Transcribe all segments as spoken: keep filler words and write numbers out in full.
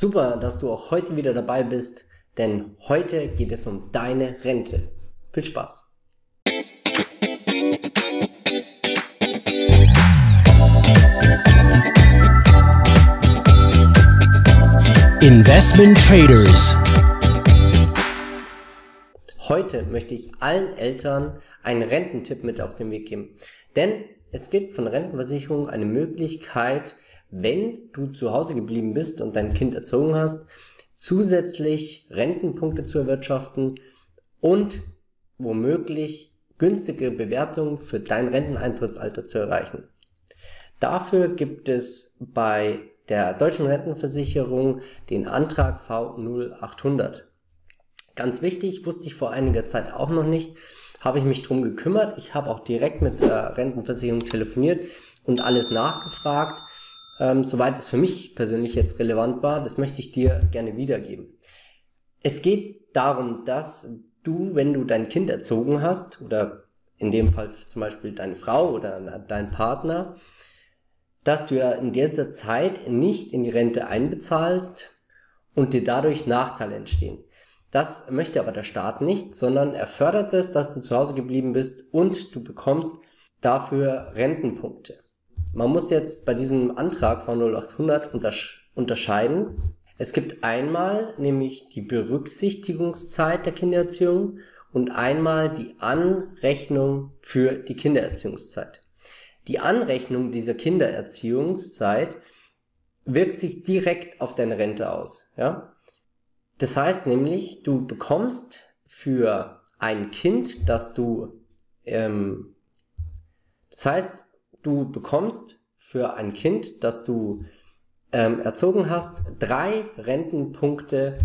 Super, dass du auch heute wieder dabei bist, denn heute geht es um deine Rente. Viel Spaß! Investment Traders. Heute möchte ich allen Eltern einen Rententipp mit auf den Weg geben, denn es gibt von Rentenversicherungen eine Möglichkeit, wenn du zu Hause geblieben bist und dein Kind erzogen hast, zusätzlich Rentenpunkte zu erwirtschaften und womöglich günstige Bewertungen für dein Renteneintrittsalter zu erreichen. Dafür gibt es bei der Deutschen Rentenversicherung den Antrag V null acht hundert. Ganz wichtig, wusste ich vor einiger Zeit auch noch nicht, habe ich mich drum gekümmert. Ich habe auch direkt mit der Rentenversicherung telefoniert und alles nachgefragt, ähm, soweit es für mich persönlich jetzt relevant war. Das möchte ich dir gerne wiedergeben. Es geht darum, dass du, wenn du dein Kind erzogen hast oder in dem Fall zum Beispiel deine Frau oder dein Partner, dass du ja in dieser Zeit nicht in die Rente einbezahlst und dir dadurch Nachteile entstehen. Das möchte aber der Staat nicht, sondern er fördert es, dass du zu Hause geblieben bist und du bekommst dafür Rentenpunkte. Man muss jetzt bei diesem Antrag von V null acht hundert untersch- unterscheiden. Es gibt einmal nämlich die Berücksichtigungszeit der Kindererziehung und einmal die Anrechnung für die Kindererziehungszeit. Die Anrechnung dieser Kindererziehungszeit wirkt sich direkt auf deine Rente aus, ja? Das heißt nämlich, du bekommst für ein Kind, das du, ähm, das heißt, du bekommst für ein Kind, das du ähm, erzogen hast, drei Rentenpunkte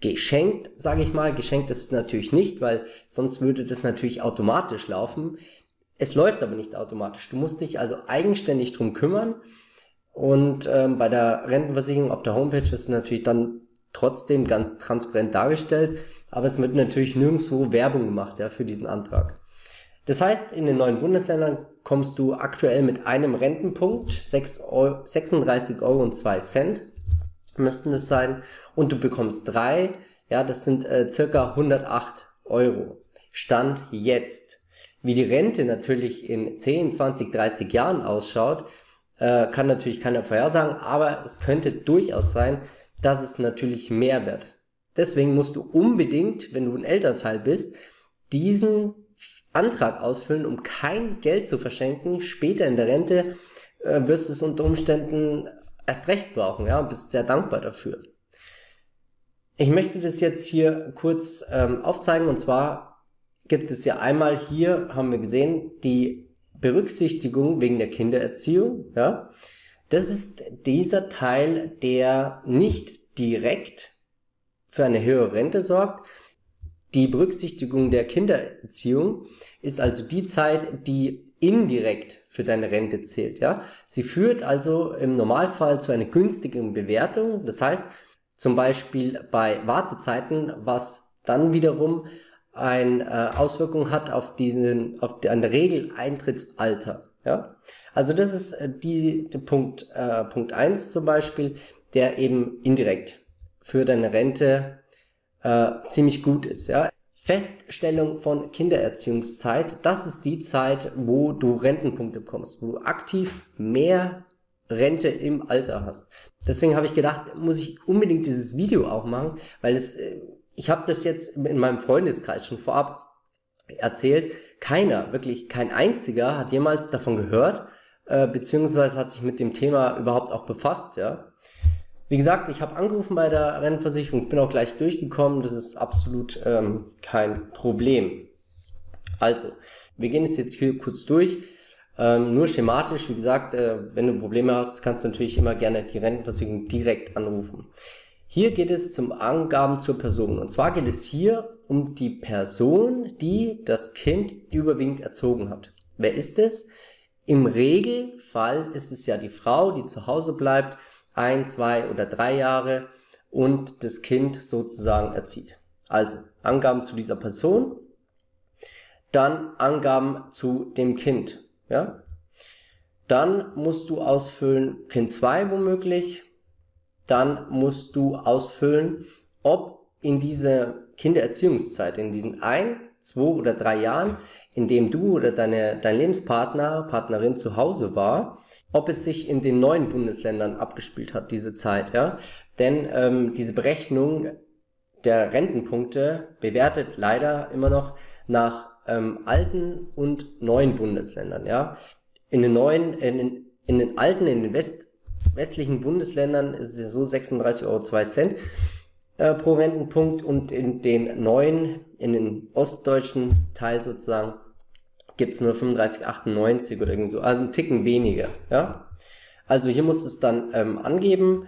geschenkt, sage ich mal. Geschenkt ist es natürlich nicht, weil sonst würde das natürlich automatisch laufen. Es läuft aber nicht automatisch. Du musst dich also eigenständig drum kümmern. Und ähm, bei der Rentenversicherung auf der Homepage ist es natürlich dann trotzdem ganz transparent dargestellt, aber es wird natürlich nirgendwo Werbung gemacht, ja, für diesen Antrag. Das heißt, in den neuen Bundesländern kommst du aktuell mit einem Rentenpunkt, sechsunddreißig Euro und zwei Cent müssten das sein, und du bekommst drei, ja, das sind äh, circa hundertacht Euro. Stand jetzt. Wie die Rente natürlich in zehn, zwanzig, dreißig Jahren ausschaut, äh, kann natürlich keiner vorhersagen, aber es könnte durchaus sein, das ist natürlich Mehrwert. Deswegen musst du unbedingt, wenn du ein Elternteil bist, diesen Antrag ausfüllen, um kein Geld zu verschenken. Später in der Rente äh, wirst du es unter Umständen erst recht brauchen, ja, und bist sehr dankbar dafür. Ich möchte das jetzt hier kurz ähm, aufzeigen, und zwar gibt es ja einmal, hier haben wir gesehen, die Berücksichtigung wegen der Kindererziehung, ja. Das ist dieser Teil, der nicht direkt für eine höhere Rente sorgt. Die Berücksichtigung der Kindererziehung ist also die Zeit, die indirekt für deine Rente zählt, ja? Sie führt also im Normalfall zu einer günstigen Bewertung. Das heißt, zum Beispiel bei Wartezeiten, was dann wiederum eine Auswirkung hat auf diesen, auf den Regeleintrittsalter. Ja, also das ist die, die Punkt, äh, Punkt eins zum Beispiel, der eben indirekt für deine Rente äh, ziemlich gut ist. Ja. Feststellung von Kindererziehungszeit, das ist die Zeit, wo du Rentenpunkte bekommst, wo du aktiv mehr Rente im Alter hast. Deswegen habe ich gedacht, muss ich unbedingt dieses Video auch machen, weil es, ich habe das jetzt in meinem Freundeskreis schon vorab erzählt. Keiner, wirklich kein einziger hat jemals davon gehört, äh, beziehungsweise hat sich mit dem Thema überhaupt auch befasst, ja. Wie gesagt, ich habe angerufen bei der Rentenversicherung, bin auch gleich durchgekommen, das ist absolut ähm, kein Problem. Also, wir gehen es jetzt hier kurz durch, ähm, nur schematisch, wie gesagt, äh, wenn du Probleme hast, kannst du natürlich immer gerne die Rentenversicherung direkt anrufen. Hier geht es zum Angaben zur Person, und zwar geht es hier um die Person, die das Kind überwiegend erzogen hat. Wer ist es? Im Regelfall ist es ja die Frau, die zu Hause bleibt, ein, zwei oder drei Jahre und das Kind sozusagen erzieht. Also Angaben zu dieser Person, dann Angaben zu dem Kind. Ja? Dann musst du ausfüllen Kind zwei womöglich, dann musst du ausfüllen, ob in dieser Kindererziehungszeit, in diesen ein, zwei oder drei Jahren, in dem du oder deine, dein Lebenspartner, Partnerin zu Hause war, ob es sich in den neuen Bundesländern abgespielt hat, diese Zeit. Ja? Denn ähm, diese Berechnung der Rentenpunkte bewertet leider immer noch nach ähm, alten und neuen Bundesländern. Ja? In den neuen, in den, in den alten, in den West, westlichen Bundesländern ist es ja so sechsunddreißig Euro zwei Cent äh, pro Rentenpunkt, und in den neuen, in den ostdeutschen Teil sozusagen, gibt es nur fünfunddreißig Euro achtundneunzig oder irgend so, also einen Ticken weniger. Ja? Also hier muss es dann ähm, angeben.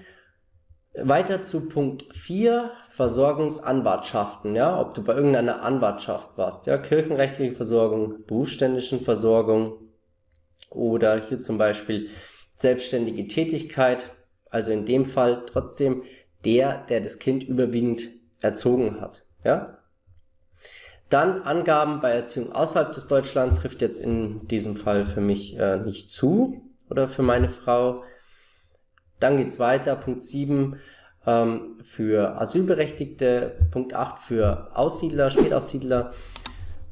Weiter zu Punkt vier, Versorgungsanwartschaften, ja, ob du bei irgendeiner Anwartschaft warst, ja, kirchenrechtliche Versorgung, berufsständischen Versorgung oder hier zum Beispiel selbstständige Tätigkeit, also in dem Fall trotzdem der, der das Kind überwiegend erzogen hat, ja. Dann Angaben bei Erziehung außerhalb des Deutschlands trifft jetzt in diesem Fall für mich äh, nicht zu oder für meine Frau. Dann geht's weiter, Punkt sieben ähm, für Asylberechtigte, Punkt acht für Aussiedler, Spätaussiedler,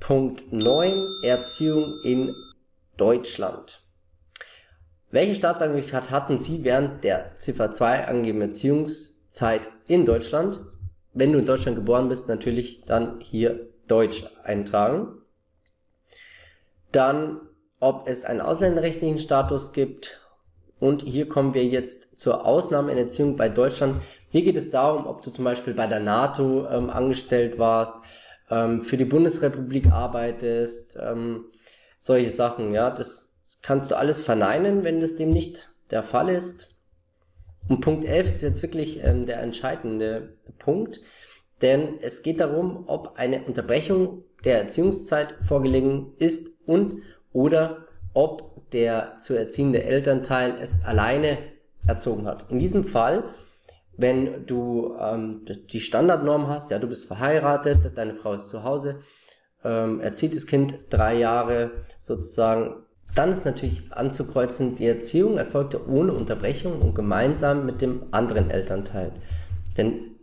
Punkt neun Erziehung in Deutschland. Welche Staatsangehörigkeit hatten Sie während der Ziffer zwei angegebenen Erziehungszeit in Deutschland? Wenn du in Deutschland geboren bist, natürlich dann hier Deutsch eintragen. Dann, ob es einen ausländerrechtlichen Status gibt. Und hier kommen wir jetzt zur Ausnahme in Erziehung bei Deutschland. Hier geht es darum, ob du zum Beispiel bei der NATO ähm, angestellt warst, ähm, für die Bundesrepublik arbeitest, ähm, solche Sachen. Ja, das kannst du alles verneinen, wenn das dem nicht der Fall ist. Und Punkt elf ist jetzt wirklich ähm, der entscheidende Punkt, denn es geht darum, ob eine Unterbrechung der Erziehungszeit vorgelegen ist und oder ob der zu erziehende Elternteil es alleine erzogen hat. In diesem Fall, wenn du ähm, die Standardnorm hast, ja, du bist verheiratet, deine Frau ist zu Hause, ähm, erzieht das Kind drei Jahre sozusagen, dann ist natürlich anzukreuzen, die Erziehung erfolgte ohne Unterbrechung und gemeinsam mit dem anderen Elternteil. Denn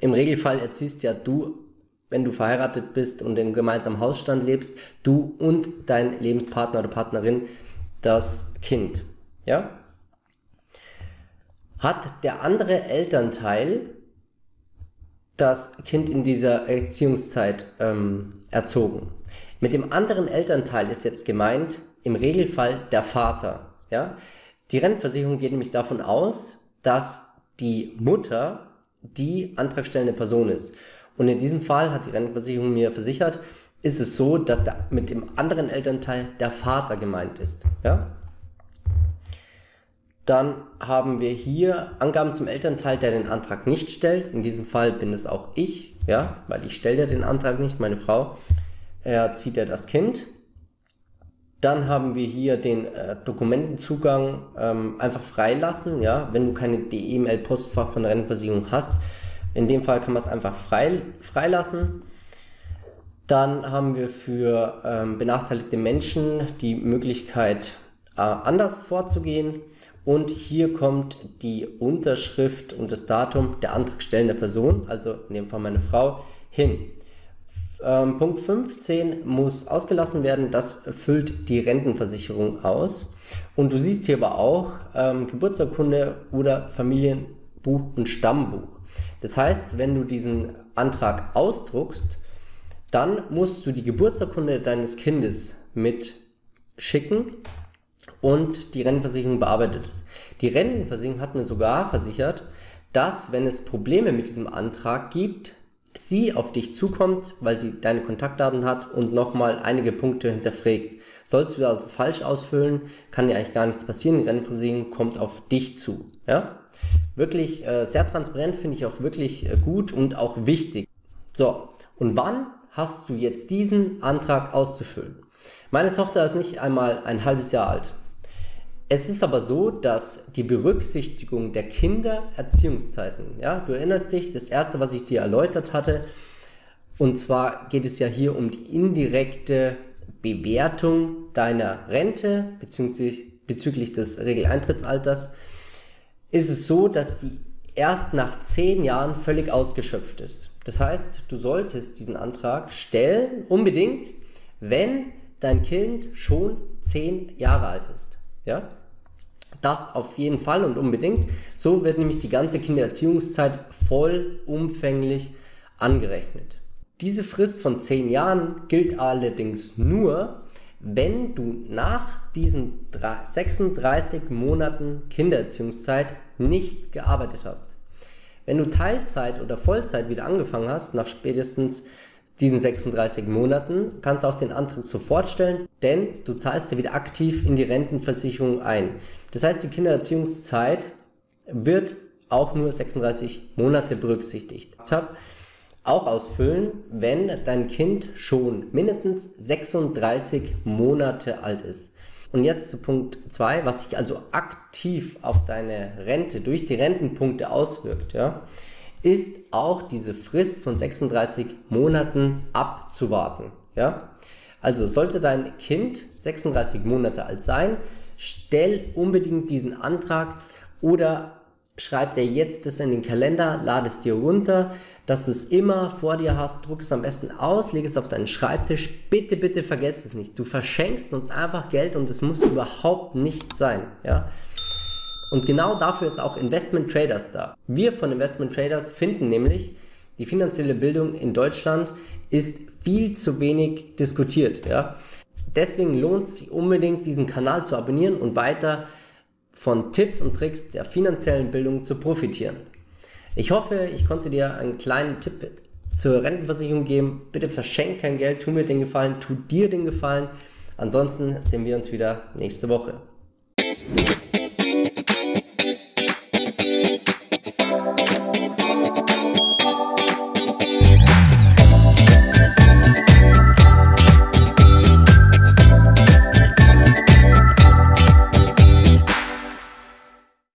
im Regelfall erziehst ja du, wenn du verheiratet bist und im gemeinsamen Hausstand lebst, du und dein Lebenspartner oder Partnerin, das Kind, ja? Hat der andere Elternteil das Kind in dieser Erziehungszeit ähm, erzogen? Mit dem anderen Elternteil ist jetzt gemeint, im Regelfall der Vater, ja? Die Rentenversicherung geht nämlich davon aus, dass die Mutter die antragstellende Person ist. Und in diesem Fall hat die Rentenversicherung mir versichert, ist es so, dass da mit dem anderen Elternteil der Vater gemeint ist. Ja? Dann haben wir hier Angaben zum Elternteil, der den Antrag nicht stellt. In diesem Fall bin es auch ich, ja? Weil ich stelle ja den Antrag nicht, meine Frau erzieht ja das Kind. Dann haben wir hier den äh, Dokumentenzugang ähm, einfach freilassen, ja? Wenn du keine E-Mail-Postfach von der Rentenversicherung hast. In dem Fall kann man es einfach frei, freilassen. Dann haben wir für ähm, benachteiligte Menschen die Möglichkeit, äh, anders vorzugehen. Und hier kommt die Unterschrift und das Datum der antragstellenden Person, also in dem Fall meine Frau, hin. Ähm, Punkt fünfzehn muss ausgelassen werden, das füllt die Rentenversicherung aus. Und du siehst hier aber auch ähm, Geburtsurkunde oder Familienbuch und Stammbuch. Das heißt, wenn du diesen Antrag ausdruckst, dann musst du die Geburtsurkunde deines Kindes mitschicken und die Rentenversicherung bearbeitet es. Die Rentenversicherung hat mir sogar versichert, dass, wenn es Probleme mit diesem Antrag gibt, sie auf dich zukommt, weil sie deine Kontaktdaten hat und nochmal einige Punkte hinterfragt. Sollst du das also falsch ausfüllen, kann dir eigentlich gar nichts passieren. Die Rentenversicherung kommt auf dich zu. Ja? Wirklich äh, sehr transparent, finde ich auch wirklich äh, gut und auch wichtig. So, und wann hast du jetzt diesen Antrag auszufüllen? Meine Tochter ist nicht einmal ein halbes Jahr alt. Es ist aber so, dass die Berücksichtigung der Kindererziehungszeiten, ja, du erinnerst dich, das erste, was ich dir erläutert hatte, und zwar geht es ja hier um die indirekte Bewertung deiner Rente bezüglich, bezüglich des Regeleintrittsalters, ist es so, dass die erst nach zehn Jahren völlig ausgeschöpft ist. Das heißt, du solltest diesen Antrag stellen, unbedingt, wenn dein Kind schon zehn Jahre alt ist. Ja? Das auf jeden Fall und unbedingt. So wird nämlich die ganze Kindererziehungszeit vollumfänglich angerechnet. Diese Frist von zehn Jahren gilt allerdings nur, wenn du nach diesen sechsunddreißig Monaten Kindererziehungszeit nicht gearbeitet hast. Wenn du Teilzeit oder Vollzeit wieder angefangen hast, nach spätestens diesen sechsunddreißig Monaten, kannst du auch den Antrag sofort stellen, denn du zahlst ja wieder aktiv in die Rentenversicherung ein. Das heißt, die Kindererziehungszeit wird auch nur sechsunddreißig Monate berücksichtigt. Auch ausfüllen, wenn dein Kind schon mindestens sechsunddreißig Monate alt ist. Und jetzt zu Punkt zwei, was sich also aktiv auf deine Rente durch die Rentenpunkte auswirkt, ja, ist auch diese Frist von sechsunddreißig Monaten abzuwarten. Ja? Also sollte dein Kind sechsunddreißig Monate alt sein, stell unbedingt diesen Antrag oder schreib dir jetzt das in den Kalender, lade es dir runter, dass du es immer vor dir hast, druck es am besten aus, leg es auf deinen Schreibtisch. Bitte, bitte vergesst es nicht. Du verschenkst uns einfach Geld und es muss überhaupt nicht sein. Ja? Und genau dafür ist auch Investment Traders da. Wir von Investment Traders finden nämlich, die finanzielle Bildung in Deutschland ist viel zu wenig diskutiert. Ja? Deswegen lohnt es sich unbedingt, diesen Kanal zu abonnieren und weiter von Tipps und Tricks der finanziellen Bildung zu profitieren. Ich hoffe, ich konnte dir einen kleinen Tipp zur Rentenversicherung geben. Bitte verschenk kein Geld, tu mir den Gefallen, tu dir den Gefallen. Ansonsten sehen wir uns wieder nächste Woche.